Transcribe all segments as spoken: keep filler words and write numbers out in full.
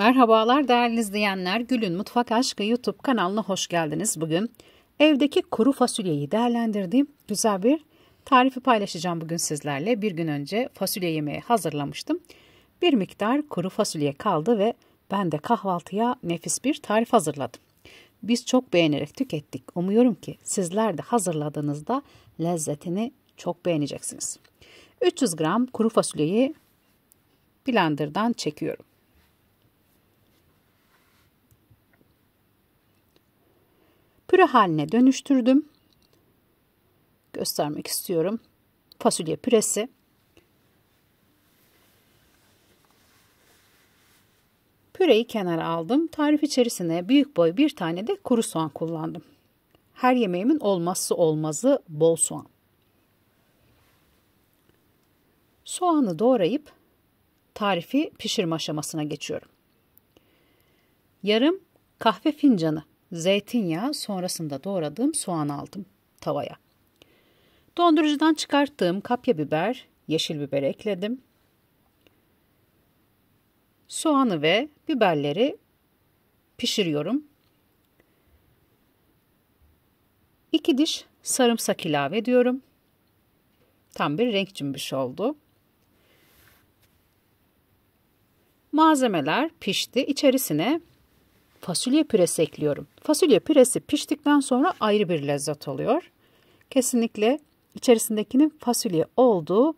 Merhabalar değerli izleyenler, Gülün Mutfak Aşkı YouTube kanalına hoş geldiniz. Bugün evdeki kuru fasulyeyi değerlendirdiğim güzel bir tarifi paylaşacağım bugün sizlerle. Bir gün önce fasulye yemeği hazırlamıştım. Bir miktar kuru fasulye kaldı ve ben de kahvaltıya nefis bir tarif hazırladım. Biz çok beğenerek tükettik. Umuyorum ki sizler de hazırladığınızda lezzetini çok beğeneceksiniz. üç yüz gram kuru fasulyeyi blenderdan çekiyorum. Püre haline dönüştürdüm. Göstermek istiyorum. Fasulye püresi. Püreyi kenara aldım. Tarif içerisine büyük boy bir tane de kuru soğan kullandım. Her yemeğimin olmazsa olmazı bol soğan. Soğanı doğrayıp tarifi pişirme aşamasına geçiyorum. Yarım kahve fincanı zeytinyağı, sonrasında doğradığım soğan aldım tavaya. Dondurucudan çıkarttığım kapya biber, yeşil biber ekledim. Soğanı ve biberleri pişiriyorum. iki diş sarımsak ilave ediyorum. Tam bir renk cümbüşü oldu. Malzemeler pişti. İçerisine fasulye püresi ekliyorum. Fasulye püresi piştikten sonra ayrı bir lezzet oluyor. Kesinlikle içerisindekinin fasulye olduğu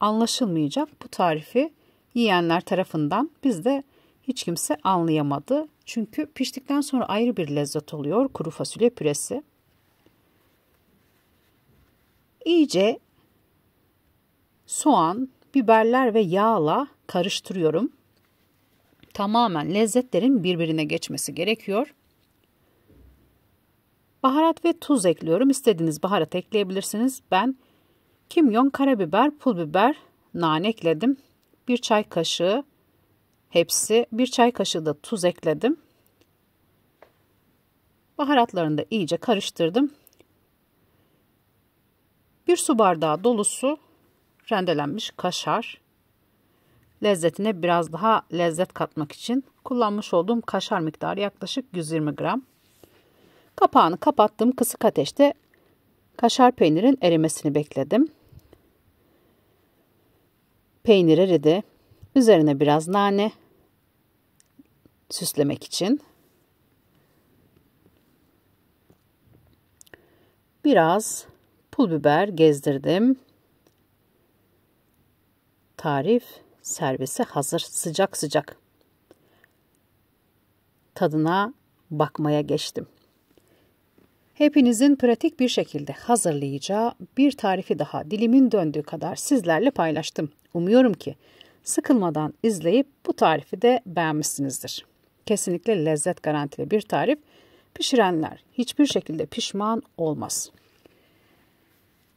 anlaşılmayacak bu tarifi yiyenler tarafından. Bizde hiç kimse anlayamadı. Çünkü piştikten sonra ayrı bir lezzet oluyor kuru fasulye püresi. İyice soğan, biberler ve yağla karıştırıyorum. Tamamen lezzetlerin birbirine geçmesi gerekiyor. Baharat ve tuz ekliyorum. İstediğiniz baharat ekleyebilirsiniz. Ben kimyon, karabiber, pul biber, nane ekledim. Bir çay kaşığı hepsi. Bir çay kaşığı da tuz ekledim. Baharatlarını da iyice karıştırdım. Bir su bardağı dolusu rendelenmiş kaşar. Lezzetine biraz daha lezzet katmak için kullanmış olduğum kaşar miktarı yaklaşık yüz yirmi gram. Kapağını kapattım. Kısık ateşte kaşar peynirin erimesini bekledim. Peynir eridi. Üzerine biraz nane süslemek için. Biraz pul biber gezdirdim. Tarif servise hazır, sıcak sıcak. Tadına bakmaya geçtim. Hepinizin pratik bir şekilde hazırlayacağı bir tarifi daha dilimin döndüğü kadar sizlerle paylaştım. Umuyorum ki sıkılmadan izleyip bu tarifi de beğenmişsinizdir. Kesinlikle lezzet garantili bir tarif. Pişirenler hiçbir şekilde pişman olmaz.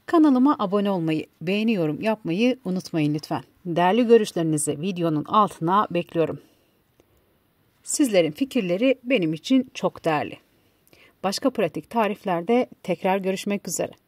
Kanalıma abone olmayı, beğeni yorum yapmayı unutmayın lütfen. Değerli görüşlerinizi videonun altına bekliyorum. Sizlerin fikirleri benim için çok değerli. Başka pratik tariflerde tekrar görüşmek üzere.